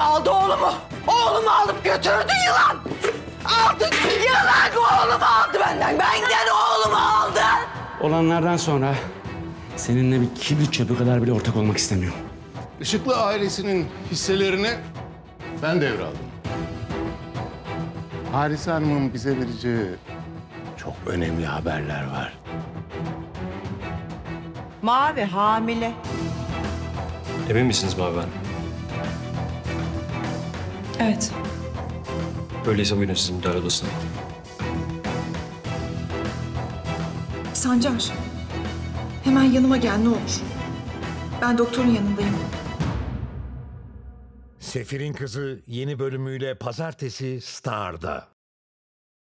Aldı oğlumu. Oğlumu alıp götürdü yılan. Aldı yılan oğlumu aldı benden. Benden oğlumu aldı. Olanlardan sonra seninle bir kibrit çöpü kadar bile ortak olmak istemiyorum. Işıklı ailesinin hisselerini ben devraldım. Harise Hanım'ın bize vereceği çok önemli haberler var. Mavi hamile. Emin misiniz Mavi Hanım? Evet. Öyleyse buyurun sizin müdahale odasına. Sancar, hemen yanıma gel ne olur. Ben doktorun yanındayım. Sefirin Kızı yeni bölümüyle pazartesi Star'da.